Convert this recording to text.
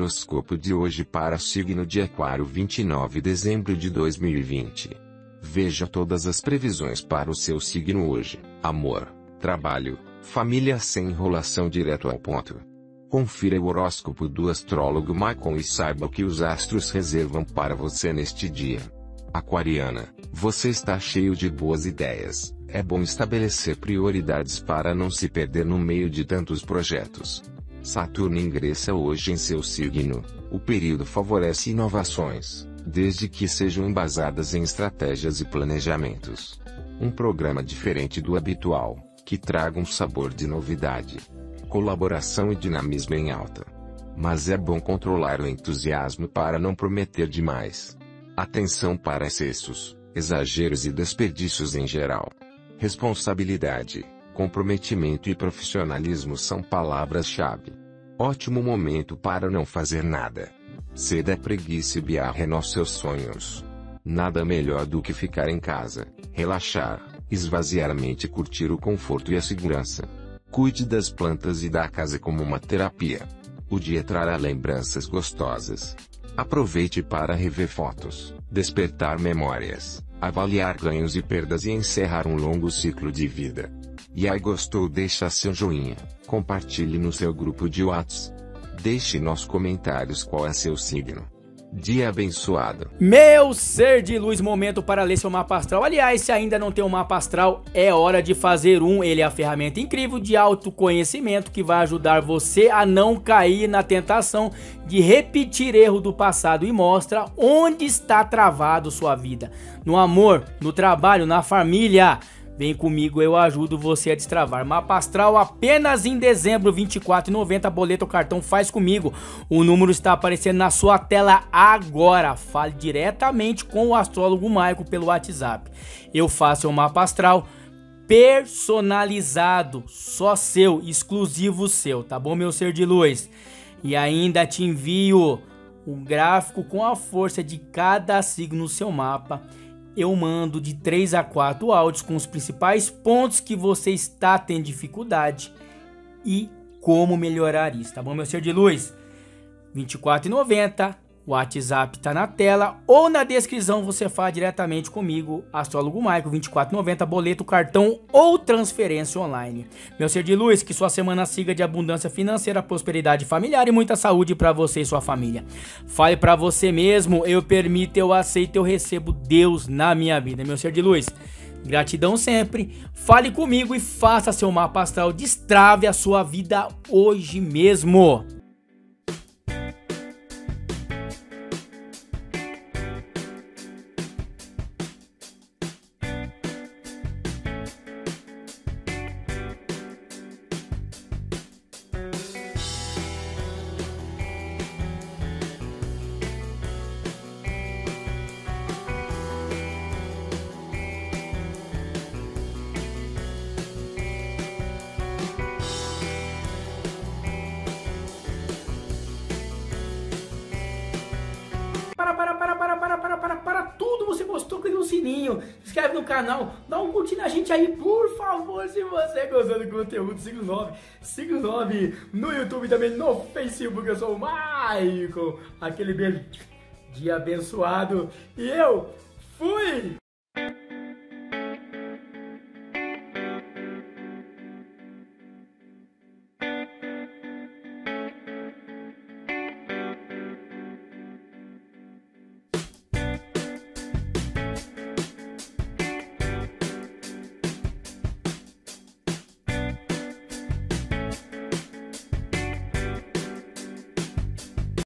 horóscopo de hoje para signo de Aquário, 29 de dezembro de 2020. Veja todas as previsões para o seu signo hoje: amor, trabalho, família, sem enrolação, direto ao ponto. Confira o horóscopo do astrólogo Maicon e saiba o que os astros reservam para você neste dia. Aquariana, você está cheio de boas ideias. É bom estabelecer prioridades para não se perder no meio de tantos projetos. Saturno ingressa hoje em seu signo. O período favorece inovações, desde que sejam embasadas em estratégias e planejamentos. Um programa diferente do habitual, que traga um sabor de novidade. Colaboração e dinamismo em alta. Mas é bom controlar o entusiasmo para não prometer demais. Atenção para excessos, exageros e desperdícios em geral. Responsabilidade, comprometimento e profissionalismo são palavras-chave. Ótimo momento para não fazer nada. Ceda a preguiça e biarre seus sonhos. Nada melhor do que ficar em casa, relaxar, esvaziar a mente e curtir o conforto e a segurança. Cuide das plantas e da casa como uma terapia. O dia trará lembranças gostosas. Aproveite para rever fotos, despertar memórias, avaliar ganhos e perdas e encerrar um longo ciclo de vida. E aí, gostou? Deixa seu joinha, compartilhe no seu grupo de WhatsApp. Deixe nos comentários qual é seu signo. Dia abençoado. Meu ser de luz, momento para ler seu mapa astral. Aliás, se ainda não tem um mapa astral, é hora de fazer um. Ele é a ferramenta incrível de autoconhecimento que vai ajudar você a não cair na tentação de repetir erro do passado e mostra onde está travado sua vida. No amor, no trabalho, na família. Vem comigo, eu ajudo você a destravar. Mapa astral apenas em dezembro, R$ 24,90. Boleto ou cartão, faz comigo. O número está aparecendo na sua tela agora. Fale diretamente com o astrólogo Michael pelo WhatsApp. Eu faço um mapa astral personalizado, só seu, exclusivo seu, tá bom, meu ser de luz? E ainda te envio o gráfico com a força de cada signo no seu mapa. Eu mando de 3 a 4 áudios com os principais pontos que você está tendo dificuldade e como melhorar isso, tá bom, meu ser de luz? R$ 24,90, o WhatsApp tá na tela ou na descrição, você fala diretamente comigo, astrólogo Michael, R$ 24,90, boleto, cartão ou transferência online. Meu ser de luz, que sua semana siga de abundância financeira, prosperidade familiar e muita saúde para você e sua família. Fale para você mesmo: eu permito, eu aceito, eu recebo Deus na minha vida. Meu ser de luz, gratidão sempre. Fale comigo e faça seu mapa astral, destrave a sua vida hoje mesmo. Para tudo, você gostou, clica no sininho, se inscreve no canal, dá um curtir na gente aí, por favor, se você gostou do conteúdo, signo 9 no YouTube, também no Facebook. Eu sou o Maicon, aquele beijo de abençoado, e eu fui!